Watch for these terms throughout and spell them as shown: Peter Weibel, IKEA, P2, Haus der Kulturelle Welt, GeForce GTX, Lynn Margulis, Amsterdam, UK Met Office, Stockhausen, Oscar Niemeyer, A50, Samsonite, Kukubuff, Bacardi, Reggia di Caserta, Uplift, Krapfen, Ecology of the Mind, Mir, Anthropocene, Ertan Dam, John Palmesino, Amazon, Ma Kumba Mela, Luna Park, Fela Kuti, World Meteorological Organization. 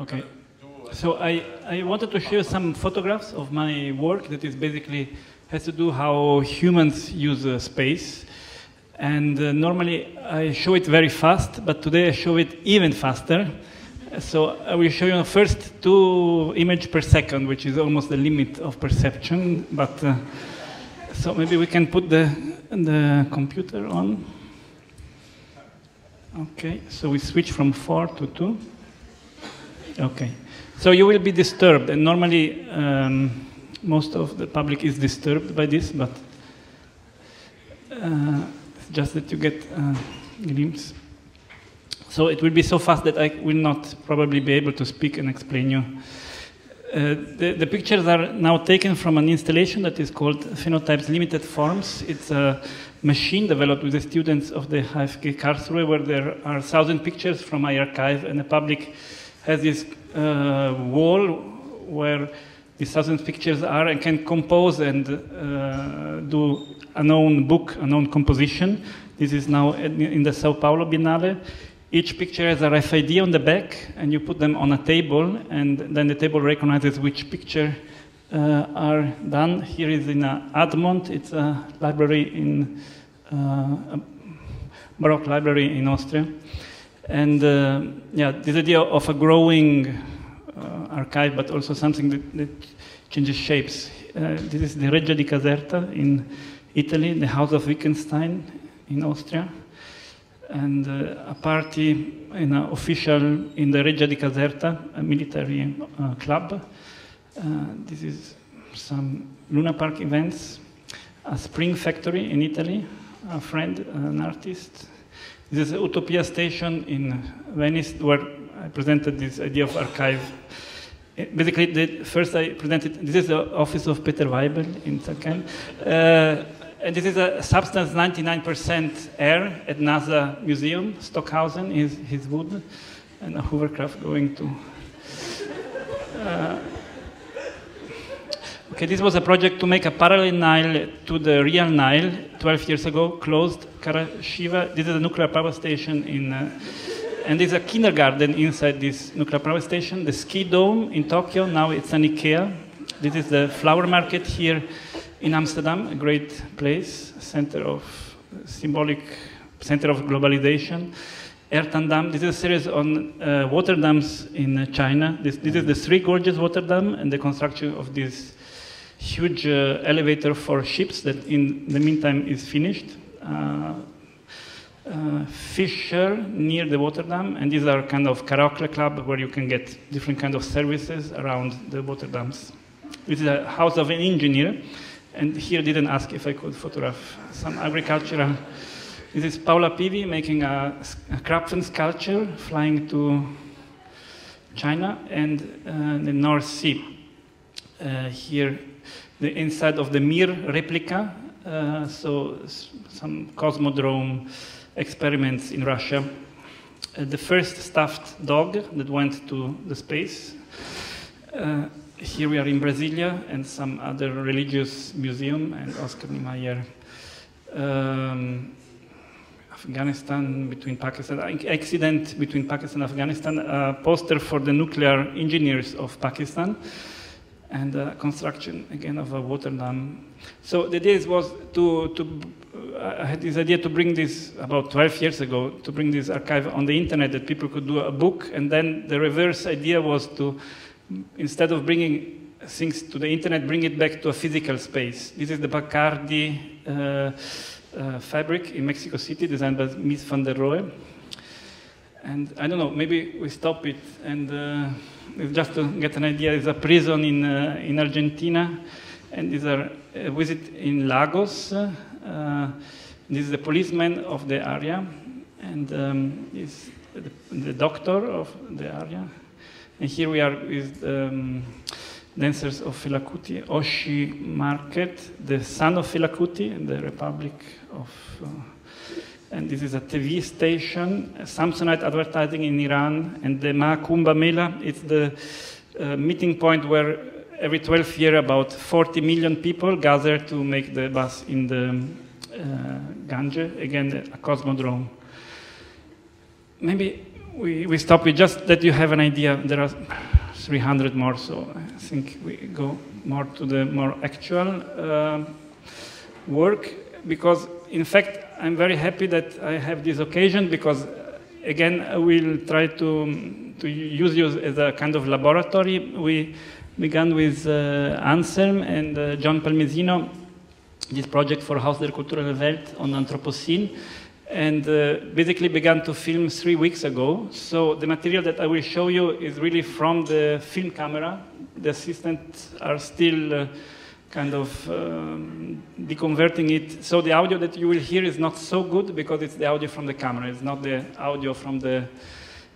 Okay. So I wanted to share some photographs of my work that is basically has to do how humans use space. And normally I show it very fast, but today I show it even faster. So I will show you the first 2 images per second, which is almost the limit of perception. But so maybe we can put the computer on. Okay, so we switch from 4 to 2. Okay, so you will be disturbed, and normally most of the public is disturbed by this, but just that you get a glimpse. So it will be so fast that I will not probably be able to speak and explain you. The pictures are now taken from an installation that is called Phenotypes Limited Forms. It's a machine developed with the students of the HFK Karlsruhe, where there are 1,000 pictures from my archive, and the public has this wall where these 1,000 pictures are and can compose and do a known book, a known composition. This is now in the Sao Paulo Biennale. Each picture has a RFID on the back, and you put them on a table, and then the table recognizes which picture are done. Here is in Admont, it's a library in, a Baroque library in Austria. And yeah, this idea of a growing archive, but also something that changes shapes. This is the Reggia di Caserta in Italy, the house of Wittgenstein in Austria, and a party in an official in the Reggia di Caserta, a military club. This is some Luna Park events, a spring factory in Italy, a friend, an artist. This is Utopia Station in Venice, where I presented this idea of archive. Basically, first I presented, this is the office of Peter Weibel in Zerken. And this is a substance 99% air at NASA Museum. Stockhausen is his wood, and a hovercraft going to... Okay, this was a project to make a parallel Nile to the real Nile. 12 years ago, closed Karashiva. This is a nuclear power station in, and there's a kindergarten inside this nuclear power station. The ski dome in Tokyo, now it's an IKEA. This is the flower market here in Amsterdam, a great place, center of symbolic, center of globalization. Ertan Dam, this is a series on water dams in China. This is the Three Gorges water dam and the construction of this huge elevator for ships that in the meantime is finished. Fisher near the water dam, and these are kind of karaoke club where you can get different kind of services around the water dams. This is a house of an engineer, and here didn't ask if I could photograph some agricultural. This is Paula Pivi making a Krapfen sculpture, flying to China and the North Sea. Here the inside of the Mir replica, so some Cosmodrome experiments in Russia. The first stuffed dog that went to the space. Here we are in Brasilia and some other religious museum and Oscar Niemeyer. Afghanistan between Pakistan, accident between Pakistan and Afghanistan, a poster for the nuclear engineers of Pakistan. And construction, again, of a water dam. So the idea was I had this idea to bring this, about 12 years ago, to bring this archive on the internet that people could do a book, and then the reverse idea was to, instead of bringing things to the internet, bring it back to a physical space. This is the Bacardi fabric in Mexico City, designed by Mies van der Rohe. And I don't know, maybe we stop it and... just to get an idea, there's a prison in Argentina, and these are a visit in Lagos. This is the policeman of the area, and is the doctor of the area. And here we are with dancers of Fela Kuti, Oshodi Market, the son of Fela Kuti, and the Republic of... and this is a TV station, Samsonite advertising in Iran, and the Ma Kumba Mela. It's the meeting point where every 12 years about 40 million people gather to make the bus in the Ganges, again, a Cosmodrome. Maybe we stop with just that you have an idea. There are 300 more, so I think we go more to the more actual work, because in fact I'm very happy that I have this occasion, because again I will try to use you as a kind of laboratory. We began with Anselm and John Palmesino, this project for Haus der Kulturelle Welt on Anthropocene, and basically began to film 3 weeks ago. So the material that I will show you is really from the film camera. The assistants are still kind of deconverting it. So the audio that you will hear is not so good because it's the audio from the camera. It's not the audio from the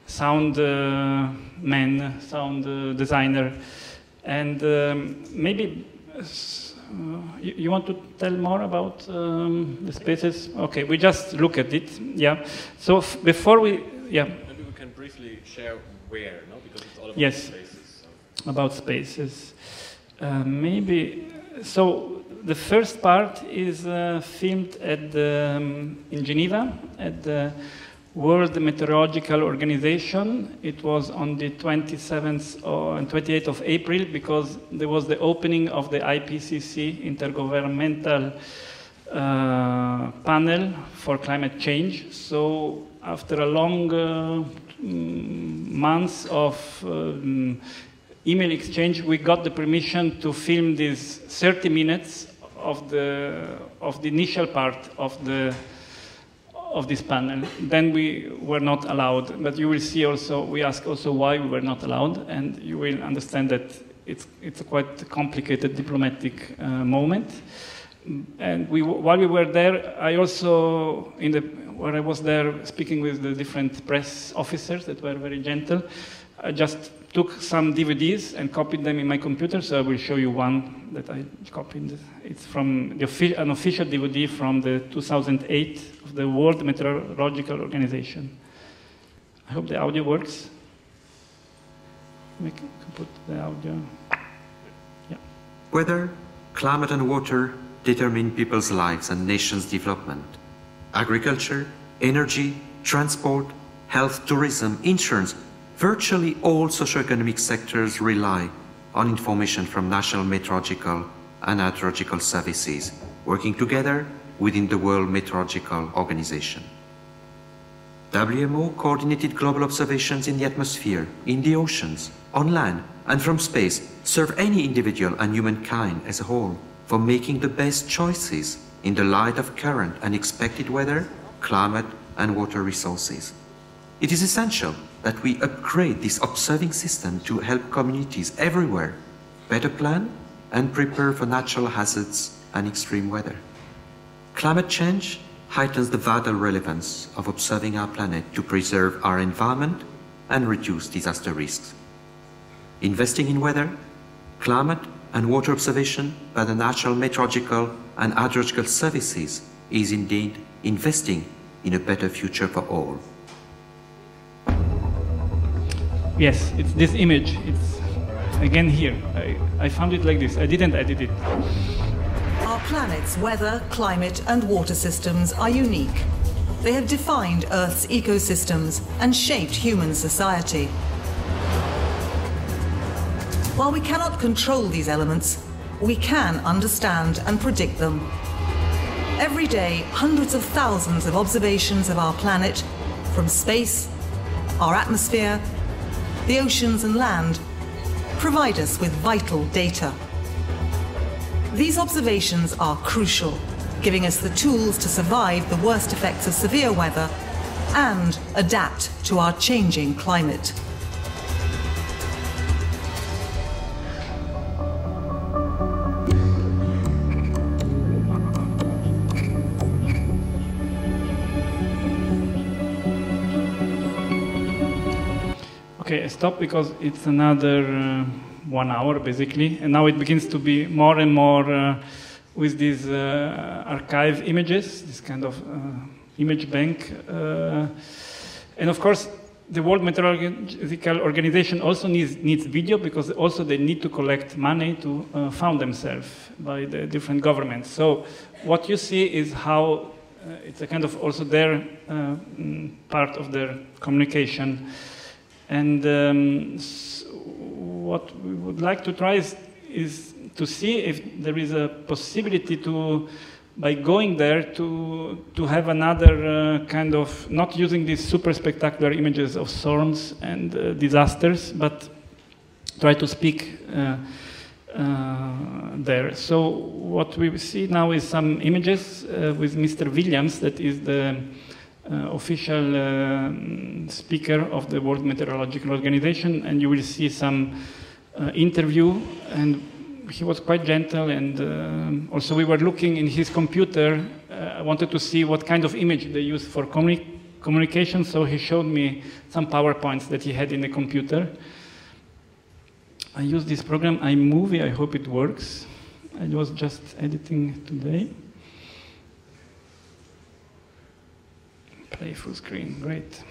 sound man, sound designer. And maybe you want to tell more about the spaces? Okay, we just look at it. Yeah. So before we, yeah. Maybe we can briefly share where, no? Because it's all about spaces. So. About spaces. Maybe. So the first part is filmed at the, in Geneva at the World Meteorological Organization. It was on the 27th and 28th of April, because there was the opening of the IPCC Intergovernmental Panel for Climate Change. So after a long months of email exchange, we got the permission to film these 30 minutes of the initial part of this panel. Then we were not allowed, but you will see also, we ask also why we were not allowed, and you will understand that it's a quite complicated diplomatic moment. And while we were there, I also, where I was there speaking with the different press officers that were very gentle, I just took some DVDs and copied them in my computer, so I will show you one that I copied. It's from an official DVD from the 2008 of the World Meteorological Organization. I hope the audio works. We can put the audio. Yeah. Weather, climate and water determine people's lives and nations' development. Agriculture, energy, transport, health, tourism, insurance, virtually all socioeconomic sectors rely on information from national meteorological and hydrological services, working together within the World Meteorological Organization. WMO coordinated global observations in the atmosphere, in the oceans, on land, and from space serve any individual and humankind as a whole for making the best choices in the light of current and expected weather, climate, and water resources. It is essential that we upgrade this observing system to help communities everywhere better plan and prepare for natural hazards and extreme weather. Climate change heightens the vital relevance of observing our planet to preserve our environment and reduce disaster risks. Investing in weather, climate, and water observation by the National Meteorological and Hydrological Services is indeed investing in a better future for all. Yes, it's this image. It's again here. I found it like this. I didn't edit it. Our planet's weather, climate, and water systems are unique. They have defined Earth's ecosystems and shaped human society. While we cannot control these elements, we can understand and predict them. Every day, hundreds of thousands of observations of our planet, from space, our atmosphere, the oceans and land, provide us with vital data. These observations are crucial, giving us the tools to survive the worst effects of severe weather and adapt to our changing climate. I stop because it's another 1 hour basically, and now it begins to be more and more with these archive images, this kind of image bank, and of course the World Meteorological Organization also needs video, because also they need to collect money to fund themselves by the different governments. So what you see is how it's a kind of also their part of their communication. And so what we would like to try is to see if there is a possibility to, by going there, to have another kind of, not using these super spectacular images of storms and disasters, but try to speak there. So what we see now is some images with Mr. Williams, that is the official speaker of the World Meteorological Organization, and you will see some interview, and he was quite gentle, and also we were looking in his computer. I wanted to see what kind of image they use for communication, so he showed me some PowerPoints that he had in the computer. I use this program, iMovie, I hope it works. I was just editing today. Play full screen, great.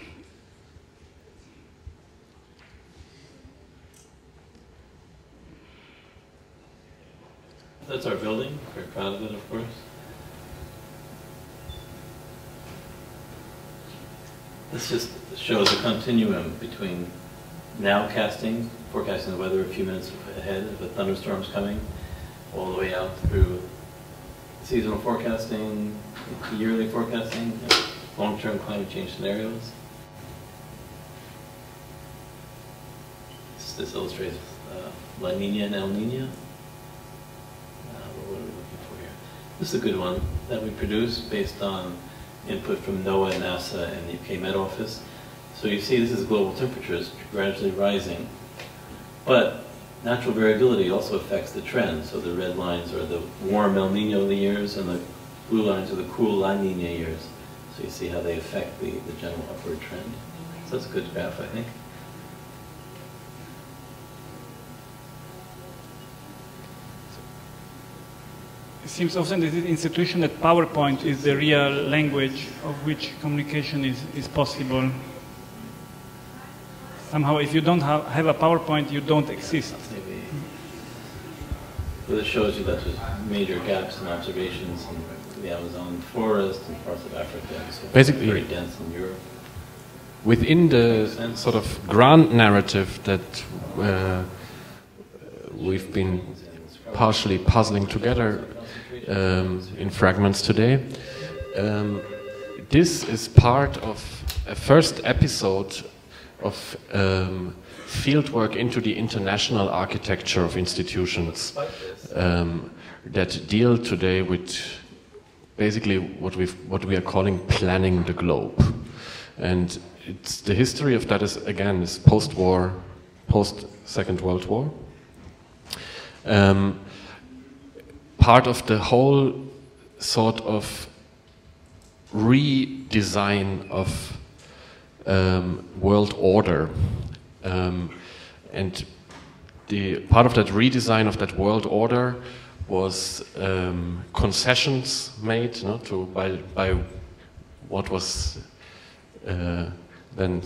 That's our building, very proud of it, of course. This just shows a continuum between now casting, forecasting the weather a few minutes ahead of a thunderstorm's coming, all the way out through seasonal forecasting, yearly forecasting, long-term climate change scenarios. This illustrates La Niña and El Niño. What are we looking for here? This is a good one that we produced based on input from NOAA, NASA, and the UK Met Office. So you see this is global temperatures gradually rising. But natural variability also affects the trend. So the red lines are the warm El Nino years and the blue lines are the cool La Nina years. So you see how they affect the general upward trend. So that's a good graph, I think. It seems often that the institution that PowerPoint is the real language of which communication is possible. Somehow, if you don't have a PowerPoint, you don't exist. Maybe. Well, this shows you that there's major gaps in observations in the Amazon forest and parts of Africa. So basically, very dense in Europe. Within the sort of grand narrative that we've been partially puzzling together in fragments today, this is part of a first episode of fieldwork into the international architecture of institutions that deal today with basically what we are calling planning the globe. And it's the history of that is, again, is post-war, post-Second World War. Part of the whole sort of redesign of world order, and the part of that redesign of that world order was concessions made, you know, to by what was then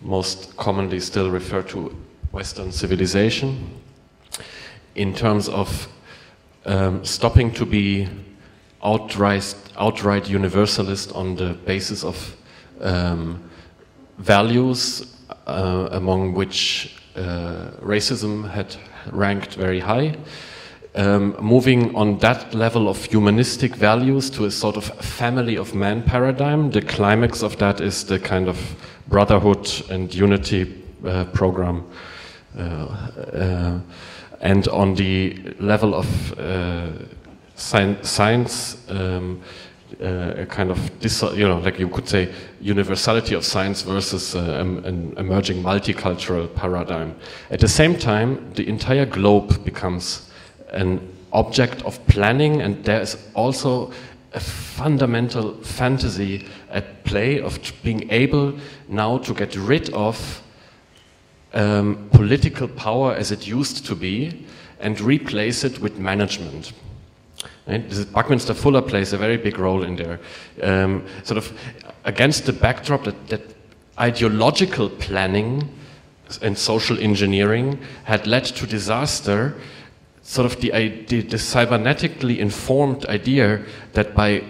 most commonly still referred to Western civilization, in terms of stopping to be outright universalist on the basis of values among which racism had ranked very high, moving on that level of humanistic values to a sort of family of man paradigm. The climax of that is the kind of brotherhood and unity program. And on the level of science, a kind of, you know, like you could say, universality of science versus an emerging multicultural paradigm. At the same time, the entire globe becomes an object of planning, and there is also a fundamental fantasy at play of being able now to get rid of political power as it used to be and replace it with management. Right? Buckminster Fuller plays a very big role in there, sort of against the backdrop that ideological planning and social engineering had led to disaster. Sort of the cybernetically informed idea that by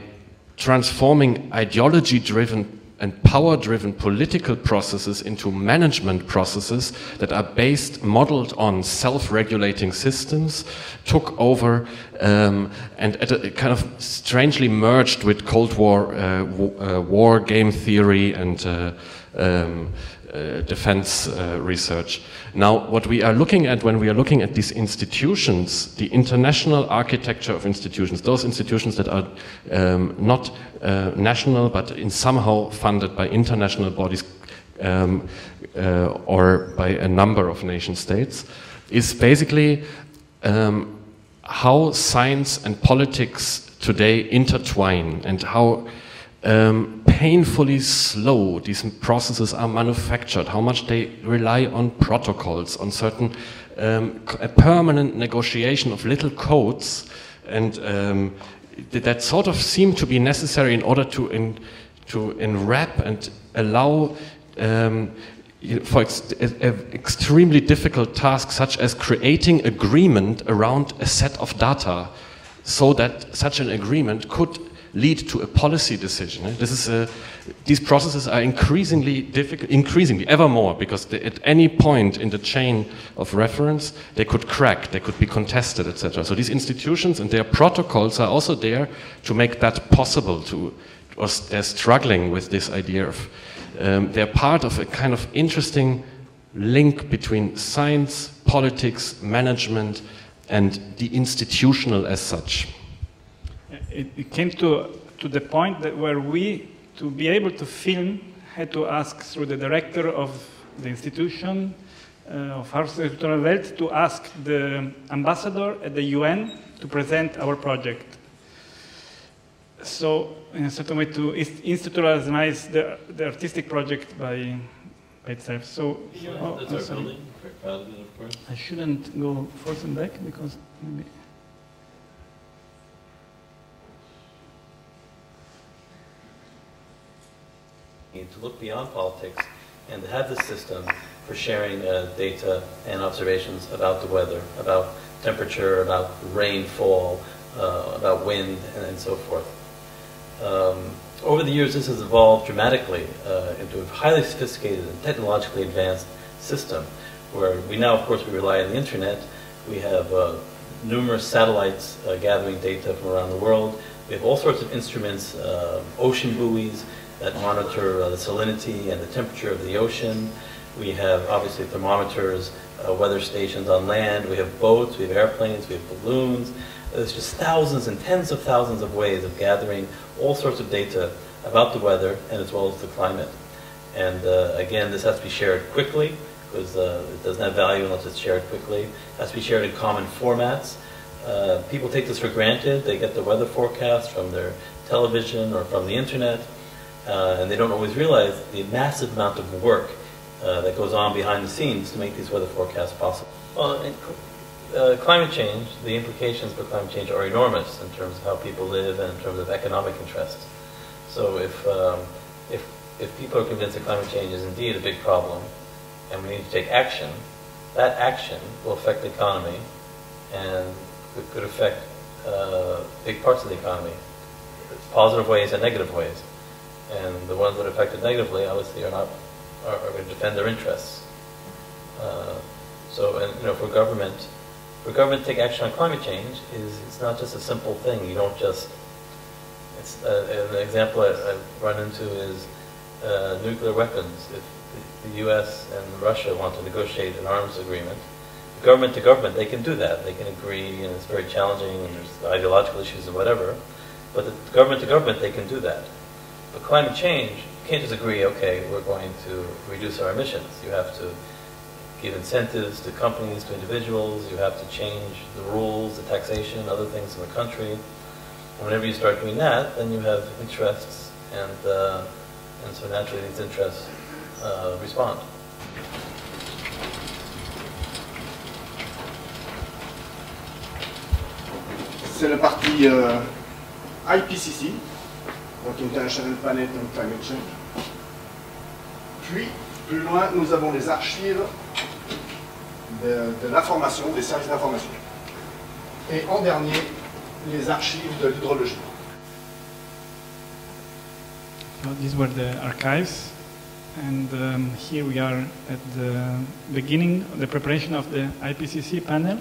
transforming ideology-driven and power-driven political processes into management processes that are based, modeled on self-regulating systems, took over and at a kind of strangely merged with Cold War war game theory and defense research. Now, what we are looking at when we are looking at these institutions, the international architecture of institutions, those institutions that are not national but in somehow funded by international bodies or by a number of nation states, is basically how science and politics today intertwine and how painfully slow these processes are manufactured, how much they rely on protocols, on certain a permanent negotiation of little codes, and that sort of seem to be necessary in order to enwrap and allow for an extremely difficult task such as creating agreement around a set of data, so that such an agreement could lead to a policy decision. This is a, these processes are increasingly difficult, increasingly ever more, because they, at any point in the chain of reference, they could crack, they could be contested, etc. So these institutions and their protocols are also there to make that possible. To, or they're struggling with this idea of, they're part of a kind of interesting link between science, politics, management, and the institutional as such. It came to the point that where we, to be able to film, had to ask through the director of the institution, of Architectural Welt, to ask the ambassador at the UN to present our project. So, in a certain way, to institutionalize the artistic project by itself. So, that's our building, Great Paladin, of course. I shouldn't go forth and back, because maybe... to look beyond politics and to have this system for sharing data and observations about the weather, about temperature, about rainfall, about wind, and so forth. Over the years, this has evolved dramatically into a highly sophisticated and technologically advanced system, where we now, of course, we rely on the internet. We have numerous satellites gathering data from around the world. We have all sorts of instruments, ocean buoys, that monitor the salinity and the temperature of the ocean. We have, obviously, thermometers, weather stations on land. We have boats, we have airplanes, we have balloons. There's just thousands and tens of thousands of ways of gathering all sorts of data about the weather and as well as the climate. And again, this has to be shared quickly, because it doesn't have value unless it's shared quickly. It has to be shared in common formats. People take this for granted. They get the weather forecast from their television or from the internet. And they don't always realize the massive amount of work that goes on behind the scenes to make these weather forecasts possible. Well, climate change, the implications for climate change are enormous in terms of how people live and in terms of economic interests. So if people are convinced that climate change is indeed a big problem and we need to take action, that action will affect the economy and could affect big parts of the economy, positive ways and negative ways. And the ones that are affected negatively, obviously, are going to defend their interests. And you know, for government to take action on climate change, it's not just a simple thing. You don't just. It's an example I've run into is nuclear weapons. If the U.S. and Russia want to negotiate an arms agreement, government to government, they can do that. They can agree, and it's very challenging, and there's ideological issues and whatever. But government to government, they can do that. But climate change, you can't just agree, okay, we're going to reduce our emissions. You have to give incentives to companies, to individuals. You have to change the rules, the taxation, other things in the country. And whenever you start doing that, then you have interests, and so naturally these interests respond. C'est la partie IPCC. Donc International Panel on Climate Change. Puis, plus loin, nous avons les archives de l'information, des services d'information. Et en dernier, les archives de l'hydrologie. So these were the archives, and here we are at the beginning of the preparation of the IPCC panel.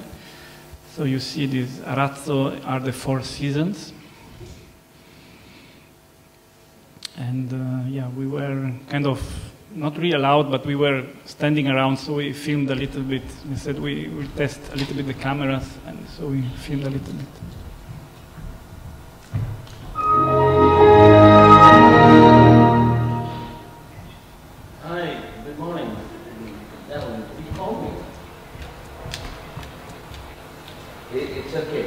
So you see these arazzo are the four seasons. And yeah, we were kind of not really allowed, but we were standing around, so we filmed a little bit. We said we will test a little bit the cameras, and so we filmed a little bit. Hi, good morning. Evelyn, did you call me? It's okay.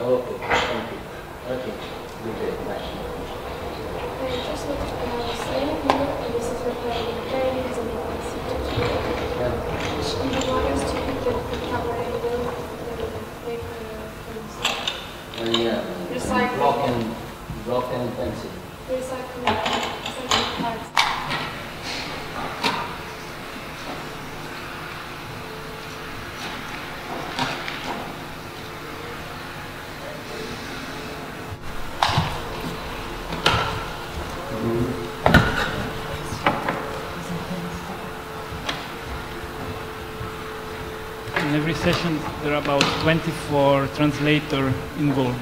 Oh, okay, thank you. Okay, good day. Bye. Rock and pencil. Recycling parts. In every session, there are about 24 translators involved.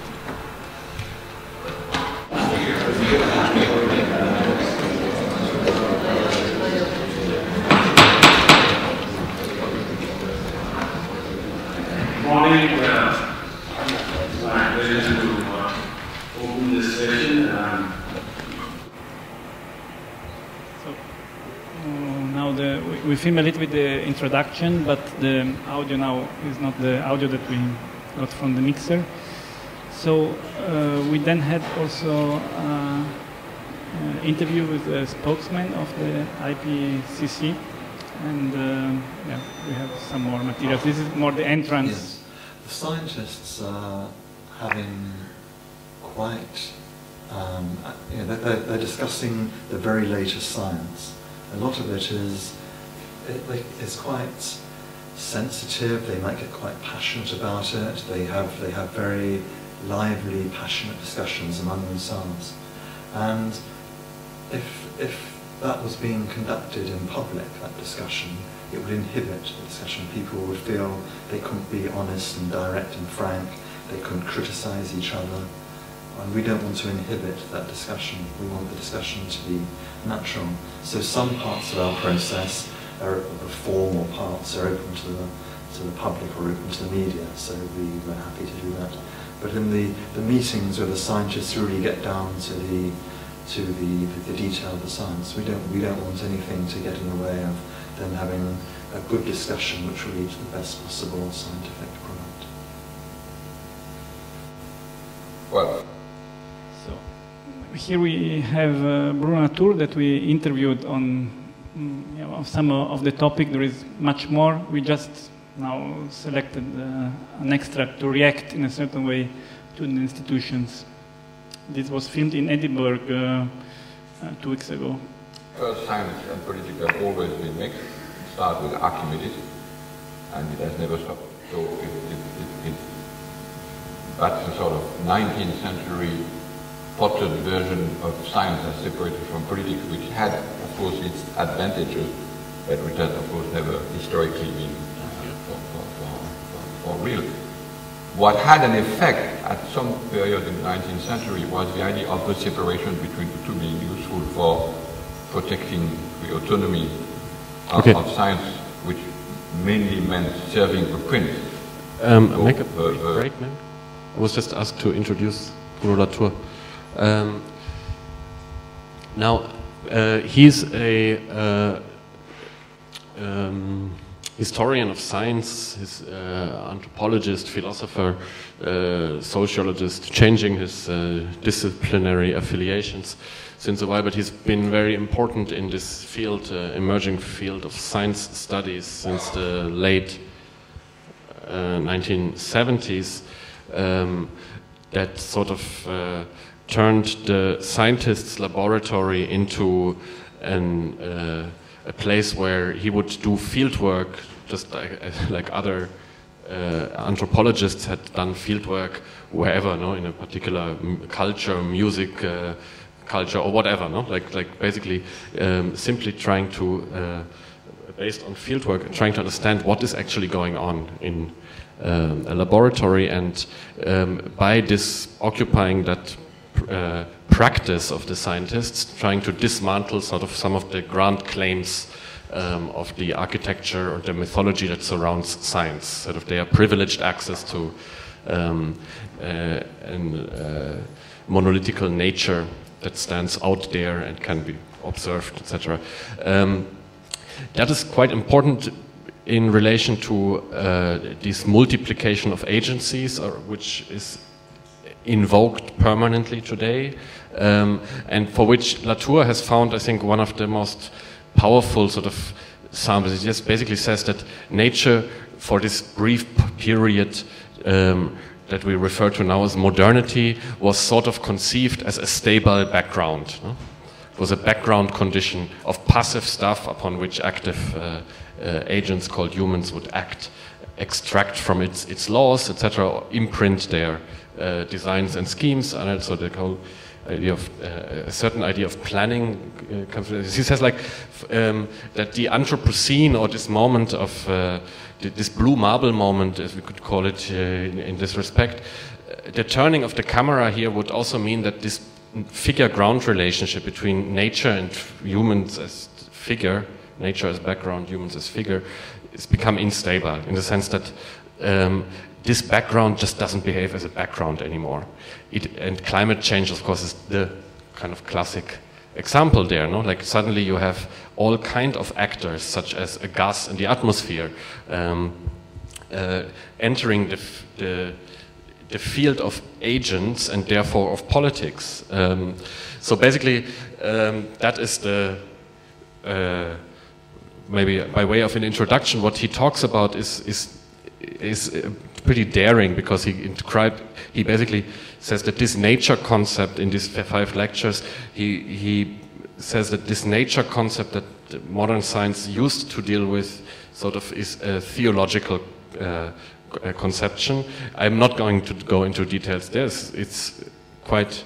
We film a little bit the introduction, but the audio now is not the audio that we got from the mixer. So we then had also an interview with a spokesman of the IPCC, and yeah, we have some more materials. This is more the entrance. Yes. The scientists are having quite, you know, they're discussing the very latest science. A lot of it is it's quite sensitive. They might get quite passionate about it. They have very lively, passionate discussions among themselves. And if that was being conducted in public, that discussion, it would inhibit the discussion. People would feel they couldn't be honest and direct and frank. They couldn't criticize each other. And we don't want to inhibit that discussion. We want the discussion to be natural. So some parts of our process, or the formal parts, are open to the public or open to the media, so we were happy to do that. But in the meetings where the scientists really get down to the detail of the science, we don't want anything to get in the way of them having a good discussion which will lead to the best possible scientific product. Well, so here we have Bruno Latour that we interviewed on. You know, of some of the topic. There is much more. We just now selected an extract to react in a certain way to the institutions. This was filmed in Edinburgh 2 weeks ago. Science and politics have always been mixed. It started with Archimedes, and it has never stopped. So that's a sort of 19th century potted version of science as separated from politics, which had, of course, its advantages, but which has, of course, never historically been for real. What had an effect at some period in the 19th century was the idea of the separation between the two being useful for protecting the autonomy of science, which mainly meant serving the prince. Make a break, man. I was just asked to introduce Bruno Latour. Now, he's a historian of science, he's anthropologist, philosopher, sociologist, changing his disciplinary affiliations since a while, but he's been very important in this field, emerging field of science studies since the late 1970s, that sort of turned the scientist's laboratory into a place where he would do field work, just like other anthropologists had done field work wherever, no, in a particular culture, music, culture or whatever, no? Like basically simply trying to, based on fieldwork, trying to understand what is actually going on in a laboratory, and by this occupying that practice of the scientists, trying to dismantle sort of some of the grand claims of the architecture or the mythology that surrounds science, sort of their privileged access to a monolithical nature that stands out there and can be observed, etc. That is quite important in relation to this multiplication of agencies, or, which is invoked permanently today, and for which Latour has found, I think, one of the most powerful sort of samples. It just basically says that nature, for this brief period that we refer to now as modernity, was sort of conceived as a stable background. No? It was a background condition of passive stuff upon which active agents called humans would act, extract from its laws, etc., or imprint their designs and schemes, and also the whole idea of a certain idea of planning comes. He says like that the Anthropocene, or this moment of this blue marble moment, as we could call it in this respect, the turning of the camera here would also mean that this figure-ground relationship between nature and humans as figure, nature as background, humans as figure, has become unstable in the sense that this background just doesn't behave as a background anymore. And climate change, of course, is the kind of classic example there, no? Like suddenly you have all kind of actors, such as a gas in the atmosphere, entering the field of agents and therefore of politics. So basically, that is the maybe by way of an introduction, what he talks about is pretty daring, because he basically says that this nature concept in these 5 lectures, he says that this nature concept that modern science used to deal with sort of is a theological conception. I'm not going to go into details there. It's quite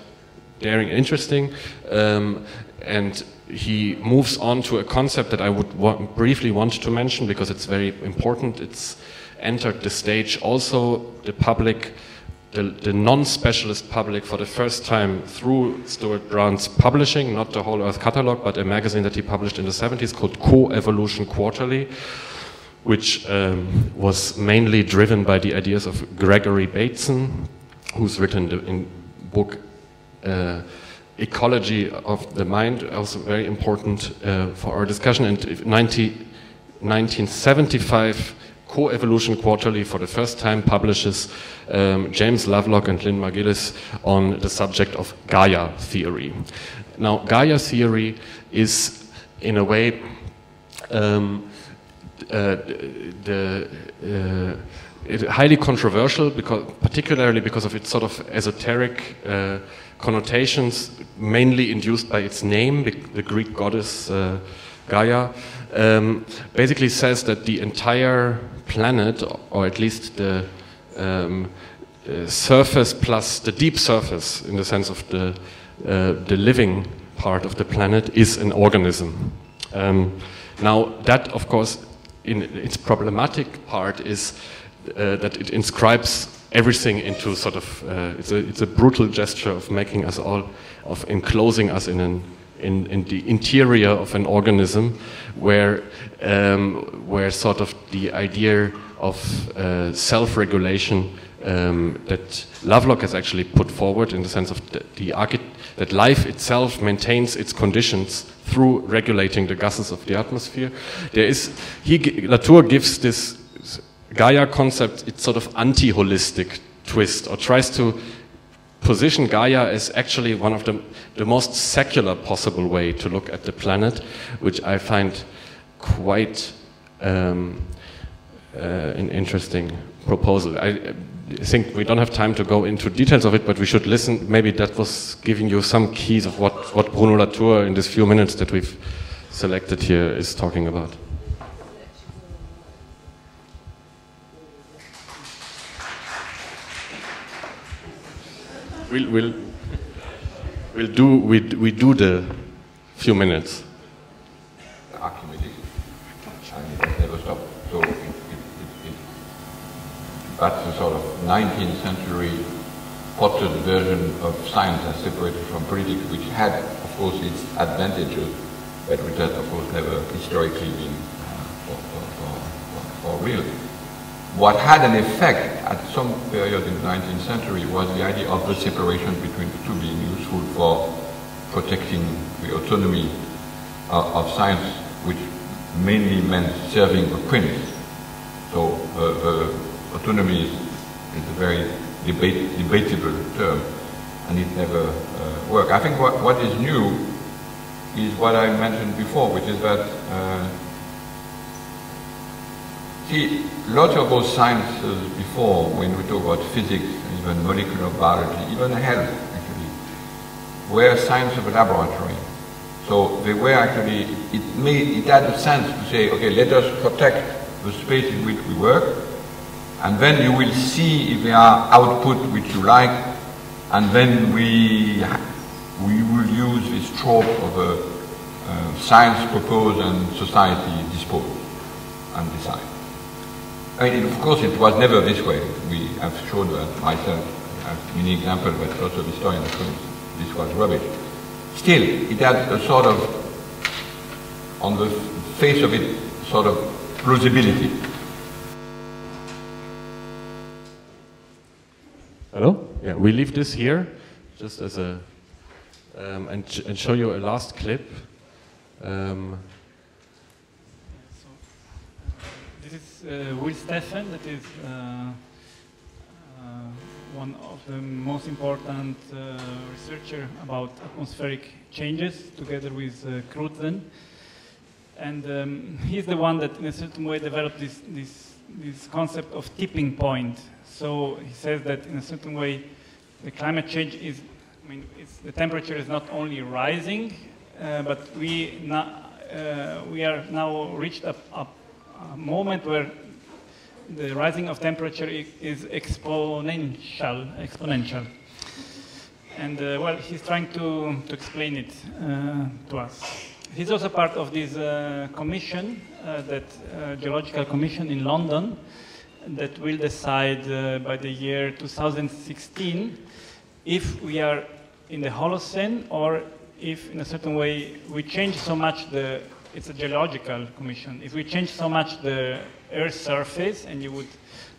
daring and interesting, and he moves on to a concept that I would briefly want to mention because it's very important. It's entered the stage also, the public, the non-specialist public, for the first time through Stuart Brand's publishing, not the Whole Earth Catalog, but a magazine that he published in the 70s called Co-Evolution Quarterly, which was mainly driven by the ideas of Gregory Bateson, who's written the book Ecology of the Mind, also very important for our discussion. And in 1975, Co-Evolution Quarterly for the first time publishes James Lovelock and Lynn Margulis on the subject of Gaia theory. Now, Gaia theory is, in a way, highly controversial, because, particularly because of its sort of esoteric connotations, mainly induced by its name, the Greek goddess Gaia. Basically says that the entire planet, or at least the surface plus the deep surface, in the sense of the living part of the planet, is an organism. Now, that, of course, in its problematic part is that it inscribes everything into sort of it's a brutal gesture of making us all, of enclosing us in the interior of an organism, where sort of the idea of self-regulation that Lovelock has actually put forward, in the sense of that life itself maintains its conditions through regulating the gases of the atmosphere. There is, Latour gives this Gaia concept its sort of anti-holistic twist, or tries to position Gaia as actually one of the most secular possible way to look at the planet, which I find quite an interesting proposal. I think we don't have time to go into details of it, but we should listen. Maybe that was giving you some keys of what Bruno Latour, in these few minutes that we've selected here, is talking about. We'll We do the few minutes. Archimedes. I mean, it never stopped. So that's a sort of 19th century potted version of science as separated from politics, which had, of course, its advantages, but which has, of course, never historically been for real. What had an effect at some period in the 19th century was the idea of the separation between the two being useful for protecting the autonomy of science, which mainly meant serving the prince. So autonomy is a very debatable term, and it never worked. I think what is new is what I mentioned before, which is that see, lots of those sciences before, when we talk about physics, even molecular biology, even health, actually, were science of a laboratory. So they were actually, it had a sense to say, okay, let us protect the space in which we work, and then you will see if there are output which you like, and then we will use this trope of a science proposed and society disposed and decide. I mean, of course, it was never this way. I've shown that myself. I have many examples, but lots of historians think this was rubbish. Still, it had a sort of, on the face of it, sort of plausibility. Hello? Yeah, we leave this here, just as a, and show you a last clip. This is Will Steffen, that is one of the most important researcher about atmospheric changes, together with Krutsen. And he's the one that in a certain way developed this concept of tipping point. So he says that in a certain way, the climate change is, I mean, the temperature is not only rising, but we are now reached a moment where the rising of temperature is exponential. And well, he's trying to explain it to us. He's also part of this commission, that Geological Commission in London, that will decide by the year 2016 if we are in the Holocene or if, in a certain way, we change so much the... It's a geological commission. If we change so much the Earth's surface, and you would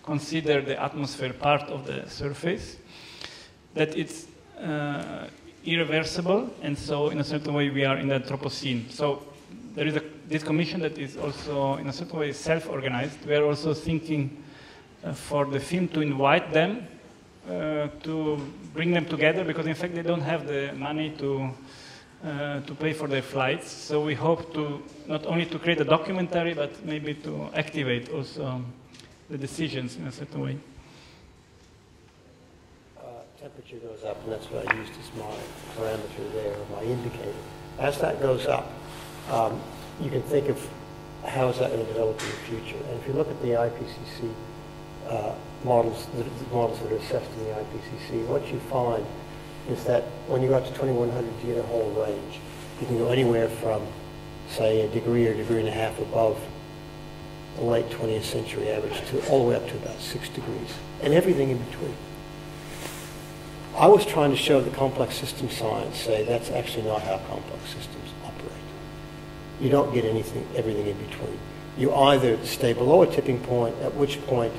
consider the atmosphere part of the surface, that it's... irreversible, and so in a certain way we are in the Anthropocene. So there is this commission that is also in a certain way self-organized. We are also thinking for the film to invite them, to bring them together, because in fact they don't have the money to pay for their flights. So we hope to not only to create a documentary, but maybe to activate also the decisions in a certain way. Temperature goes up, and that's what I used as my parameter there, my indicator. As that goes up, you can think of how is that going to develop in the future. And if you look at the IPCC models, the models that are assessed in the IPCC, what you find is that when you go up to 2100, you get a whole range. You can go anywhere from, say, a degree or a degree and a half above the late 20th century average to all the way up to about 6 degrees, and everything in between. I was trying to show the complex system science, say that's actually not how complex systems operate. You don't get everything in between. You either stay below a tipping point, at which point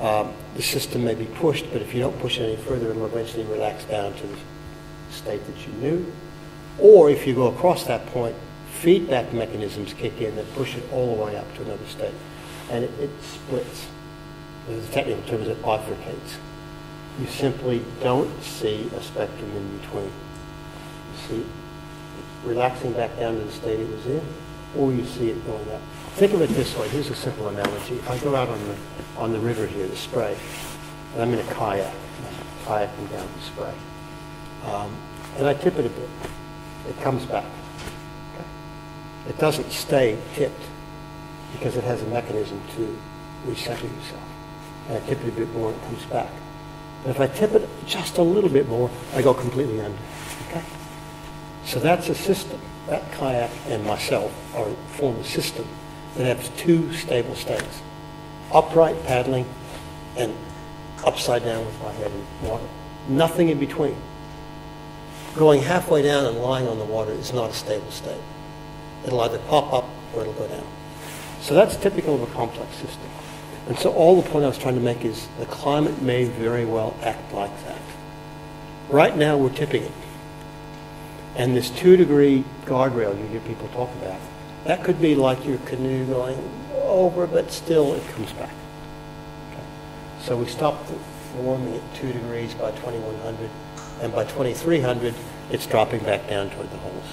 the system may be pushed, but if you don't push it any further, it'll eventually relax down to the state that you knew. Or if you go across that point, feedback mechanisms kick in that push it all the way up to another state. And it splits. There's a technical term, it bifurcates. You simply don't see a spectrum in between. You see it relaxing back down to the state it was in, or you see it going up. Think of it this way. Here's a simple analogy. I go out on the river here, the spray, and I'm in a kayak, kayaking down the spray. And I tip it a bit. It comes back. Okay? It doesn't stay tipped because it has a mechanism to recenter yourself. And I tip it a bit more, and it comes back. But if I tip it just a little bit more, I go completely under, okay? So that's a system. That kayak and myself are form a system that has two stable states, upright paddling and upside down with my head in water. Nothing in between. Going halfway down and lying on the water is not a stable state. It'll either pop up or it'll go down. So that's typical of a complex system. And so all the point I was trying to make is the climate may very well act like that. Right now we're tipping it. And this 2-degree guardrail you hear people talk about, that could be like your canoe going over, but still it comes back. Okay. So we stopped warming at 2 degrees by 2100, and by 2300, it's dropping back down toward the holes.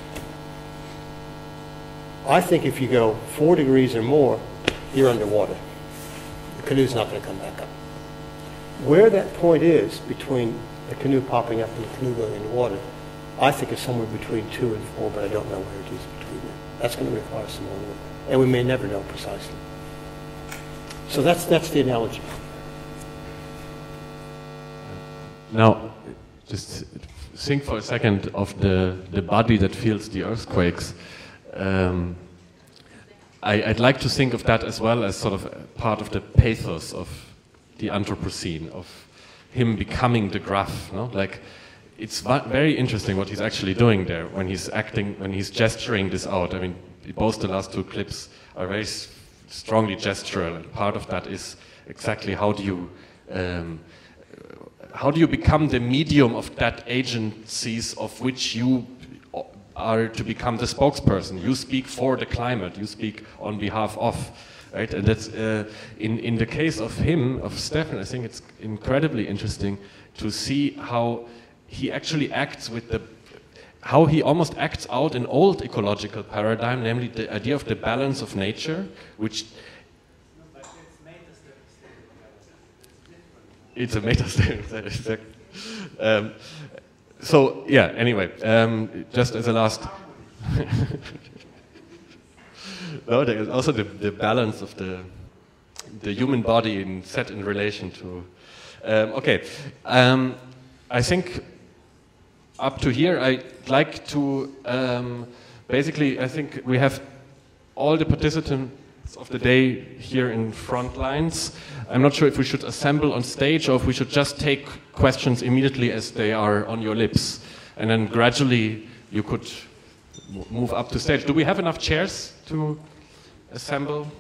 I think if you go 4 degrees or more, you're underwater. The canoe's not going to come back up. Where that point is between the canoe popping up and the canoe going underwater, I think it's somewhere between 2 and 4, but I don't know where it is between them. That's going to require some more work, and we may never know precisely. So that's the analogy. Now, just think for a second of the body that feels the earthquakes. I'd like to think of that as well as sort of part of the pathos of the Anthropocene, of him becoming the graph, no? Like, it's very interesting what he's actually doing there when he's acting, when he's gesturing this out. I mean, both the last two clips are very strongly gestural, and part of that is exactly how do you become the medium of that agencies of which you are to become the spokesperson. You speak for the climate. You speak on behalf of, right? And that's in the case of him, of Stefan. I think it's incredibly interesting to see how he actually acts with the, how he almost acts out an old ecological paradigm, namely the idea of the balance of nature, which... No, but it's a metastatic. So, yeah, anyway, just as a last... No, there is also the balance of the human body in, set in relation to... okay, I think... Up to here, I'd like to basically, I think we have all the participants of the day here in front lines. I'm not sure if we should assemble on stage or if we should just take questions immediately as they are on your lips. And then gradually you could move up to stage. Do we have enough chairs to assemble?